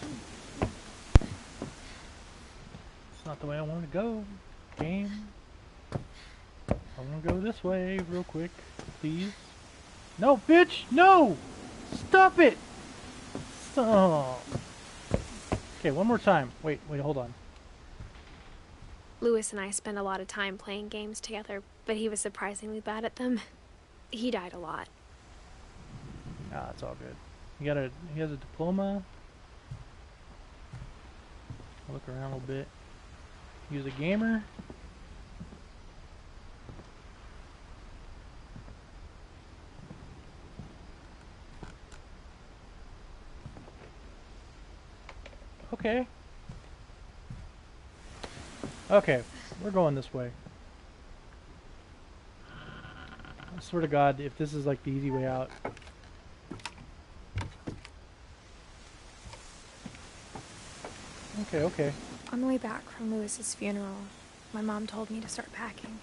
It's not the way I want to go, game. I want to go this way real quick, please. No, bitch, no! Stop it! Stop! Okay, one more time. Wait, hold on. Lewis and I spent a lot of time playing games together, but he was surprisingly bad at them. He died a lot. Nah, it's all good. He has a diploma. Look around a little bit. He was a gamer. Okay. Okay, we're going this way. I swear to God, if this is like the easy way out. Okay, okay. On the way back from Lewis's funeral, my mom told me to start packing.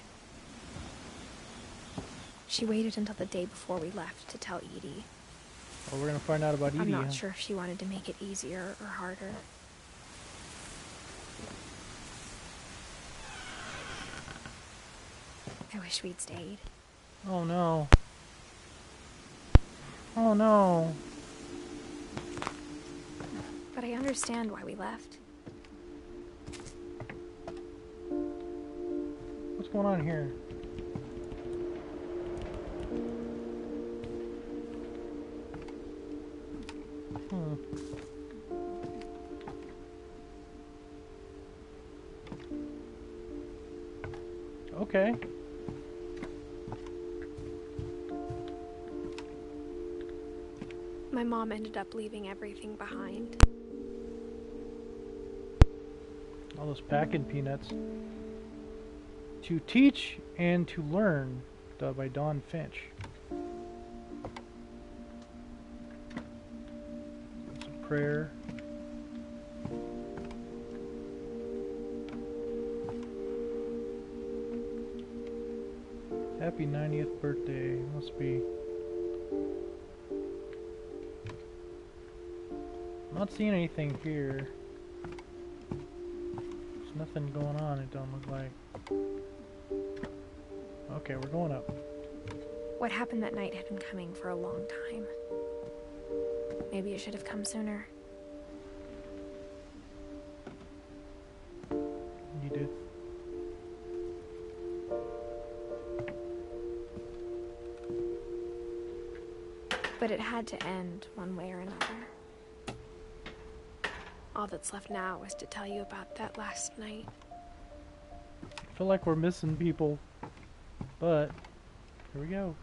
She waited until the day before we left to tell Edie. Well, we're gonna find out about Edie. I'm not sure if she wanted to make it easier or harder. I wish we'd stayed. Oh no. Oh no. But I understand why we left. What's going on here? Okay. My mom ended up leaving everything behind. All those packing peanuts. To Teach and to Learn by Dawn Finch. That's a prayer. Happy 90th birthday. Must be. I'm not seeing anything here. There's nothing going on, it don't look like. Okay, we're going up. What happened that night had been coming for a long time. Maybe it should have come sooner. You did. But it had to end one way or another. All that's left now is to tell you about that last night. I feel like we're missing people, but here we go.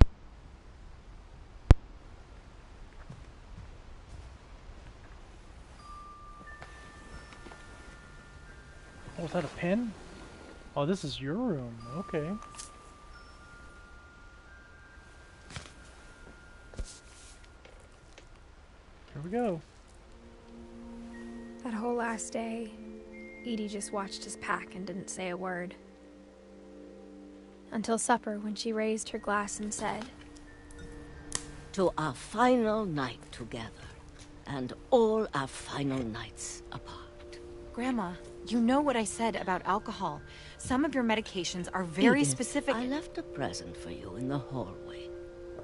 Oh, is that a pen? Oh, this is your room. Okay. Here we go. That whole last day, Edie just watched us pack and didn't say a word. Until supper, when she raised her glass and said, "To our final night together, and all our final nights apart." Grandma, you know what I said about alcohol. Some of your medications are very specific. I left a present for you in the hallway.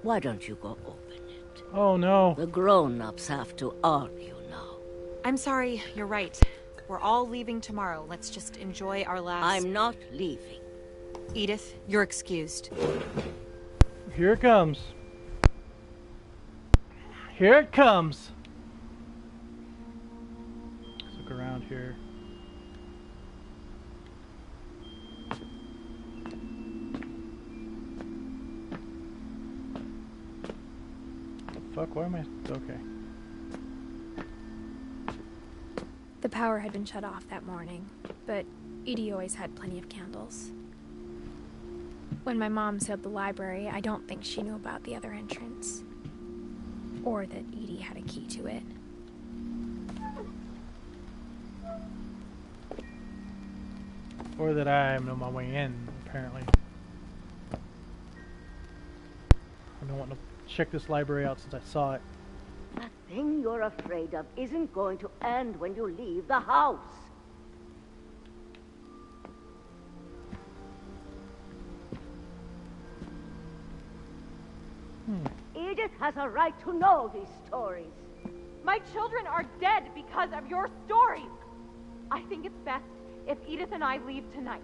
Why don't you go open it? Oh no. The grown-ups have to argue. I'm sorry, you're right. We're all leaving tomorrow. Let's just enjoy our last... I'm not leaving. Edith, you're excused. Here it comes. Here it comes. Let's look around here. Fuck, why am I... Okay. The power had been shut off that morning, but Edie always had plenty of candles. When my mom sealed the library, I don't think she knew about the other entrance, or that Edie had a key to it. Or that I know my way in, apparently. I don't want to check this library out since I saw it. thing you're afraid of isn't going to end when you leave the house. Edith has a right to know these stories. My children are dead because of your stories. I think it's best if Edith and I leave tonight.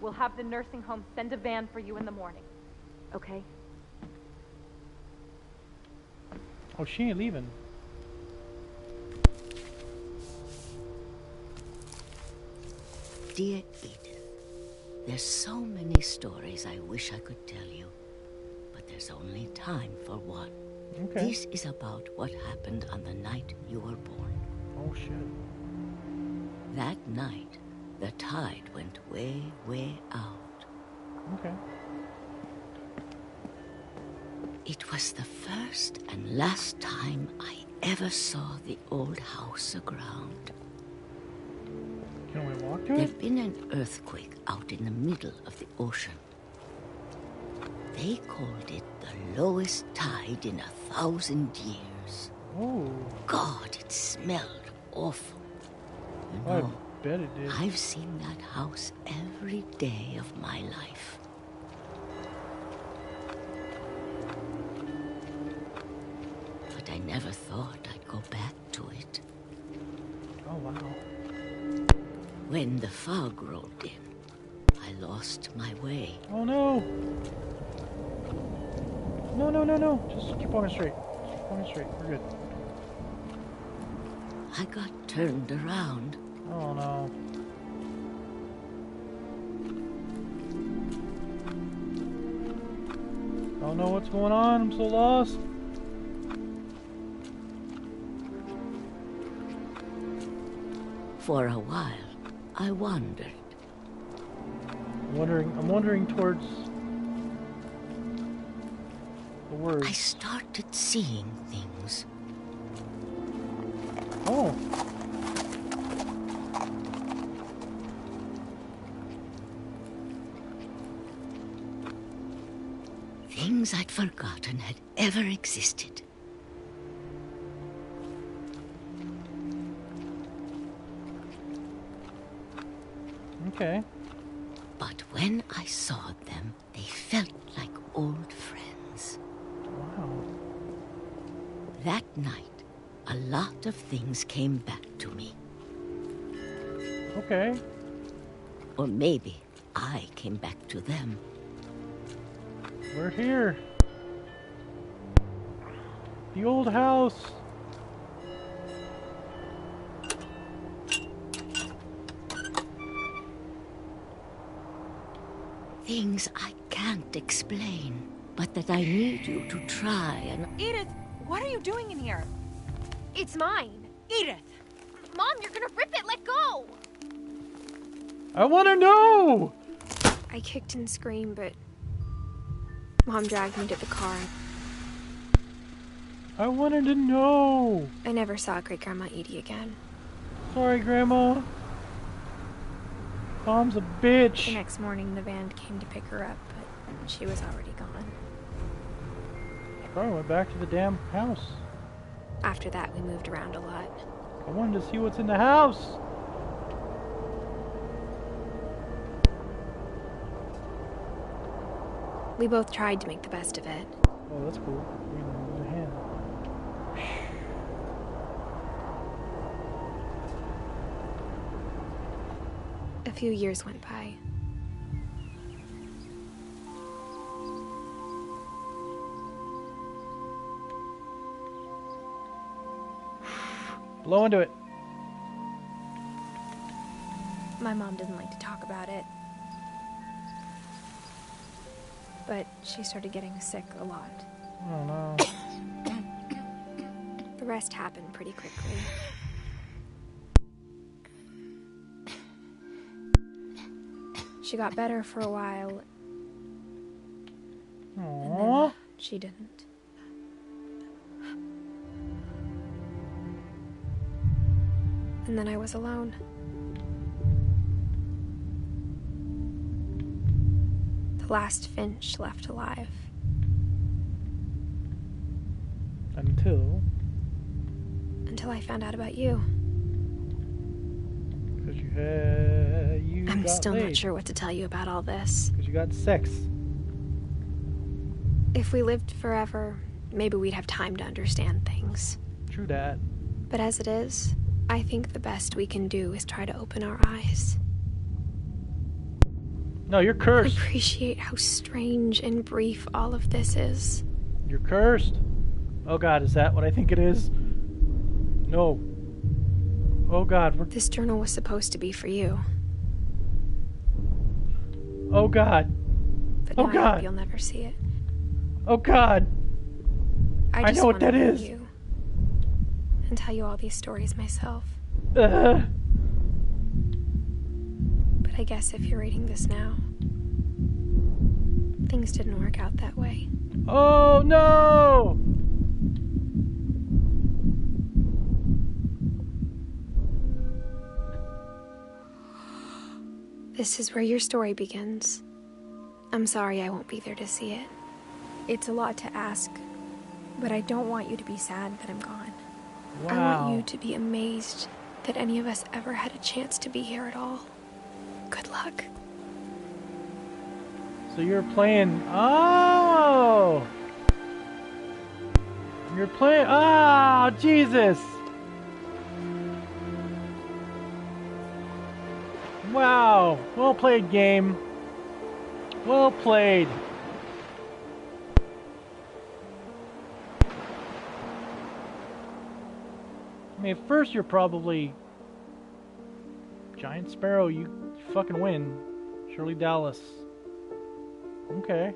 We'll have the nursing home send a van for you in the morning. Okay? Oh, she ain't leaving. Dear Edith, there's so many stories I wish I could tell you, but there's only time for one. Okay. This is about what happened on the night you were born. Oh, shit. That night, the tide went way, way out. Okay. It was the first and last time I ever saw the old house aground. Can we walk to it? There'd been an earthquake out in the middle of the ocean. They called it the lowest tide in 1,000 years. Oh. God, it smelled awful. You know, I bet it did. I've seen that house every day of my life. But I never thought I'd go back to it. Oh, wow. When the fog rolled in, I lost my way. Oh, no. No, no, no, no. Just keep walking straight. Keep walking straight. We're good. I got turned around. Oh, no. I don't know what's going on. I'm so lost. For a while, I wandered. I'm wandering towards... I started seeing things. Oh. Things I'd forgotten had ever existed. Okay. But when I saw them, they felt like old friends. That night, a lot of things came back to me. Okay. Or maybe I came back to them. We're here. The old house. Things I can't explain, but that I need you to try and... Edith! What are you doing in here? It's mine. Edith! Mom, you're gonna rip it! Let go! I wanna know! I kicked and screamed, but... Mom dragged me to the car. I wanted to know! I never saw Great-Grandma Edie again. Sorry, Grandma. Mom's a bitch. The next morning, the van came to pick her up, but she was already gone. I went back to the damn house. After that, we moved around a lot. I wanted to see what's in the house. We both tried to make the best of it. Oh, that's cool. A few years went by. Blow into it. My mom doesn't like to talk about it. But she started getting sick a lot. Oh, no. The rest happened pretty quickly. She got better for a while. Aww. And then she didn't. And then I was alone. The last finch left alive. Until? Until I found out about you. Because you I'm still laid. Not sure what to tell you about all this. Because you got sex. If we lived forever, maybe we'd have time to understand things. True that. But as it is, I think the best we can do is try to open our eyes. No, you're cursed. I appreciate how strange and brief all of this is. You're cursed. Oh God, is that what I think it is? No. Oh God, this journal was supposed to be for you. Oh God. But oh now God. I hope you'll never see it. Oh God. I know what that is. You and tell you all these stories myself. But I guess if you're reading this now, things didn't work out that way. Oh no! This is where your story begins. I'm sorry I won't be there to see it. It's a lot to ask, but I don't want you to be sad that I'm gone. Wow. I want you to be amazed that any of us ever had a chance to be here at all. Good luck. So you're playing... Oh! You're playing... Oh, Jesus! Wow! Well played, game. Well played. I mean, at first you're probably... Giant Sparrow, you fucking win. Shirley Dallas. Okay.